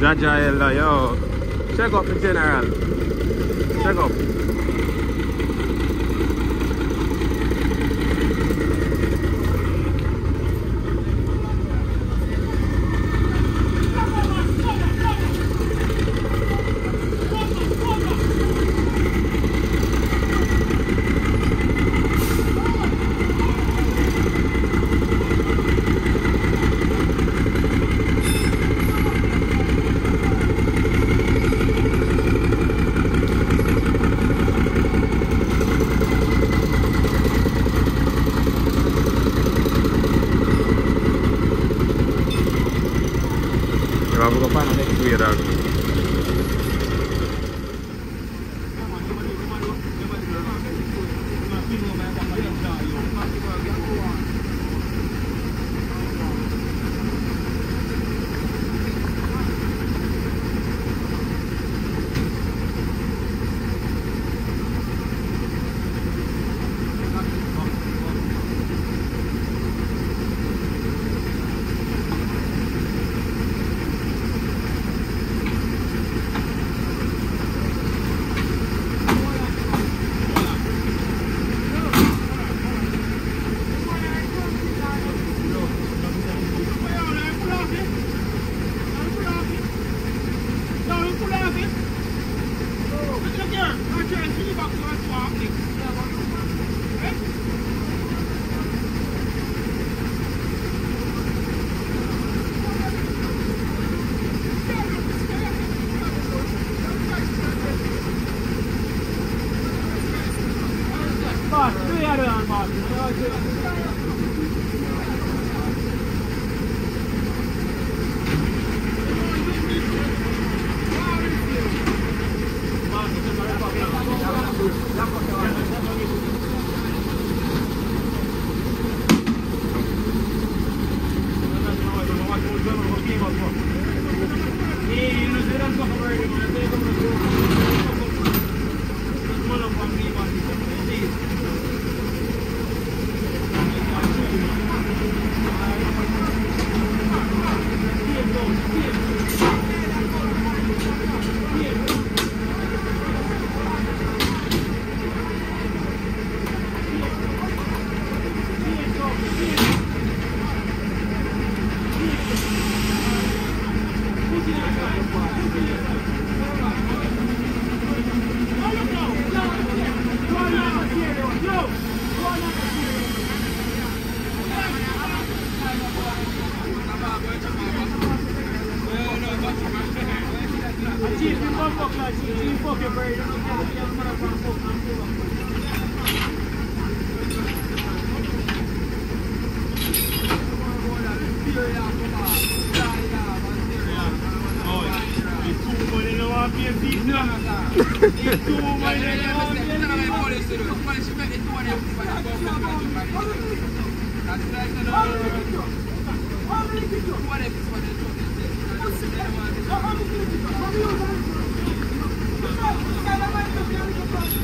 Jaja Ella, yo, check up the general. Check up. I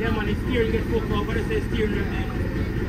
Yeah, man, it's steering, get fucked up, but I say steering, man.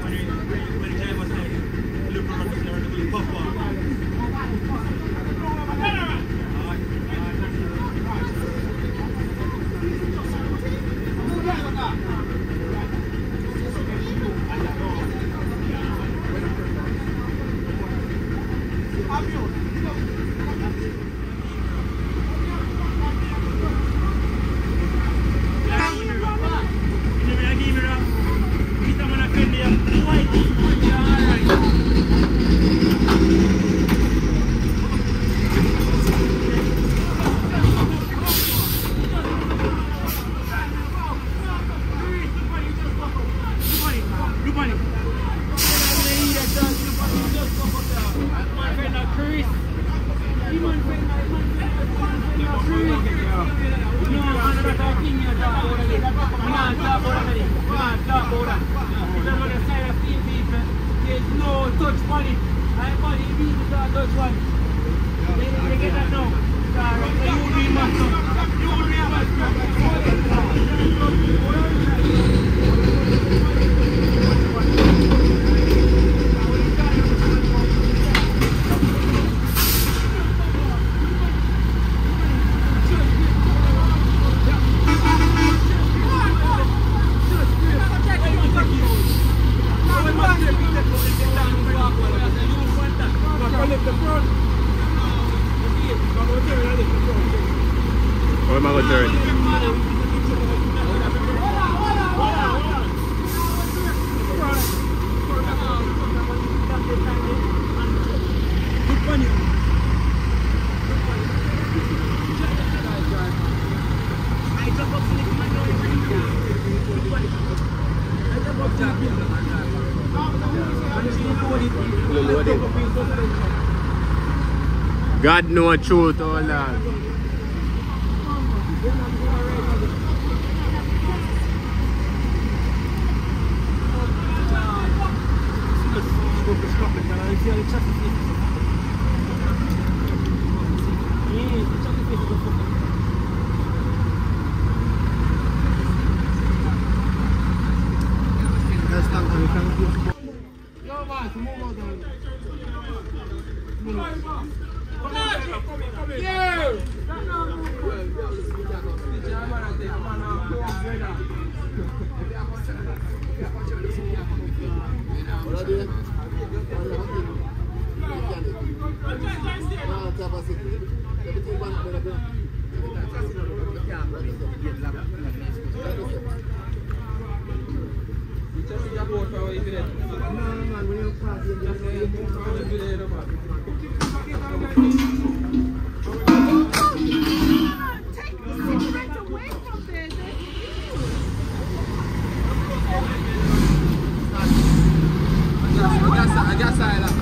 Deutsch, Freunde. Einfach ewig mit der Deutschland. Mir geht das noch. Der Juli macht noch. Juli aber es kommt. Or military. God know truth, all that. I guess I